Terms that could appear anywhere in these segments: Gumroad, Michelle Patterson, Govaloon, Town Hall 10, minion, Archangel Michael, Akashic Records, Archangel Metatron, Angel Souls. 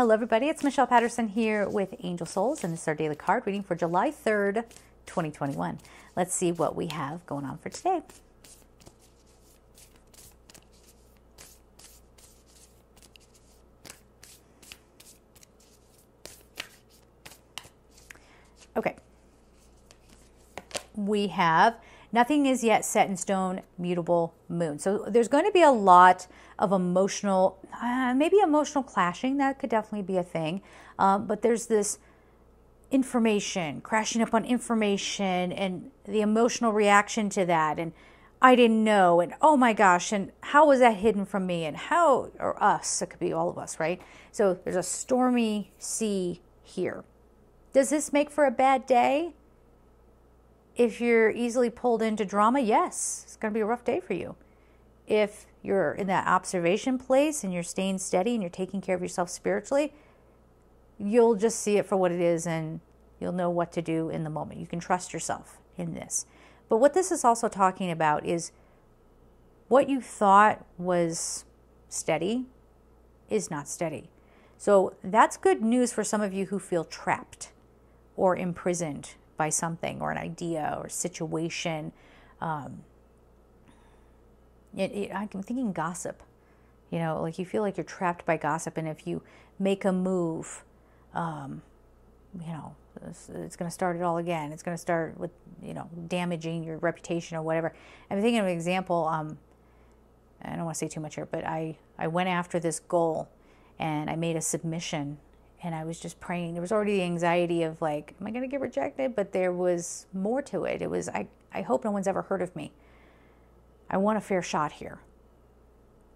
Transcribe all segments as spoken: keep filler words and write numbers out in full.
Hello everybody, it's Michelle Patterson here with Angel Souls, and this is our daily card reading for July third, twenty twenty-one. Let's see what we have going on for today. Okay. We have nothing is yet set in stone, mutable moon. So there's going to be a lot of emotional, uh, maybe emotional clashing. That could definitely be a thing. Um, but there's this information, crashing up on information and the emotional reaction to that. And I didn't know. And oh my gosh. And how was that hidden from me? And how, or us, it could be all of us, right? So there's a stormy sea here. Does this make for a bad day? If you're easily pulled into drama, yes, it's going to be a rough day for you. If you're in that observation place and you're staying steady and you're taking care of yourself spiritually, you'll just see it for what it is and you'll know what to do in the moment. You can trust yourself in this. But what this is also talking about is what you thought was steady is not steady. So that's good news for some of you who feel trapped or imprisoned by something or an idea or situation. Um, it, it, I'm thinking gossip, you know, like you feel like you're trapped by gossip. And if you make a move, um, you know, it's, it's going to start it all again. It's going to start with, you know, damaging your reputation or whatever. I'm thinking of an example. Um, I don't want to say too much here, but I, I went after this goal and I made a submission. And I was just praying. There was already the anxiety of like, am I going to get rejected? But there was more to it. It was, I, I hope no one's ever heard of me. I want a fair shot here.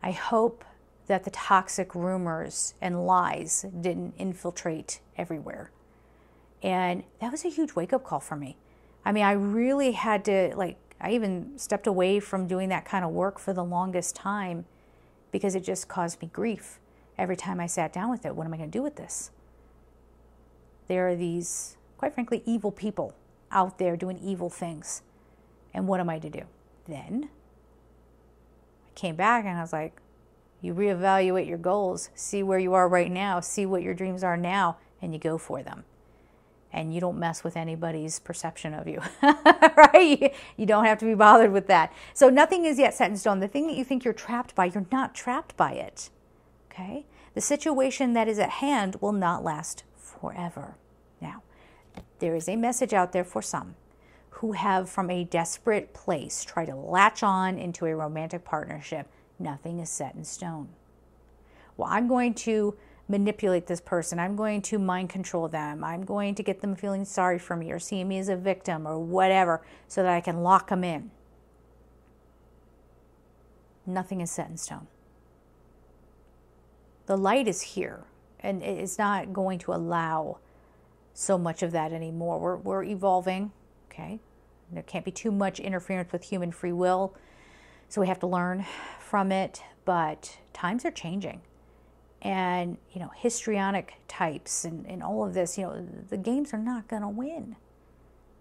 I hope that the toxic rumors and lies didn't infiltrate everywhere. And that was a huge wake-up call for me. I mean, I really had to, like, I even stepped away from doing that kind of work for the longest time because it just caused me grief. Every time I sat down with it, what am I going to do with this? There are these, quite frankly, evil people out there doing evil things. And what am I to do? Then I came back and I was like, you reevaluate your goals, see where you are right now, see what your dreams are now, and you go for them. And you don't mess with anybody's perception of you, right? You don't have to be bothered with that. So nothing is yet set in stone. The thing that you think you're trapped by, you're not trapped by it. Okay? The situation that is at hand will not last forever. Now, there is a message out there for some who have, from a desperate place, tried to latch on into a romantic partnership. Nothing is set in stone. Well, I'm going to manipulate this person. I'm going to mind control them. I'm going to get them feeling sorry for me or seeing me as a victim or whatever so that I can lock them in. Nothing is set in stone. The light is here, and it's not going to allow so much of that anymore. We're, we're evolving, okay? There can't be too much interference with human free will, so we have to learn from it. But times are changing, and, you know, histrionic types and, and all of this, you know, the games are not going to win.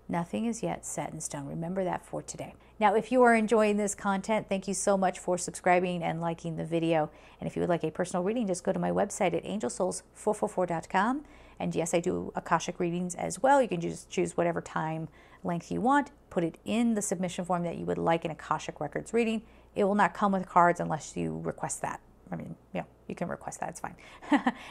Nothing is yet set in stone. Remember that for today. Now, if you are enjoying this content, thank you so much for subscribing and liking the video. And if you would like a personal reading, just go to my website at angel souls four four four dot com. And yes, I do Akashic readings as well. You can just choose whatever time length you want. Put it in the submission form that you would like an Akashic Records reading. It will not come with cards unless you request that. I mean, you know, you can request that. It's fine.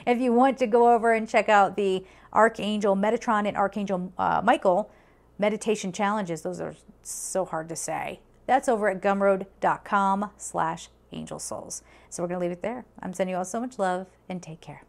If you want to go over and check out the Archangel Metatron and Archangel uh, Michael meditation challenges, those are so hard to say. That's over at gumroad dot com slash angel souls. So we're going to leave it there. I'm sending you all so much love and take care.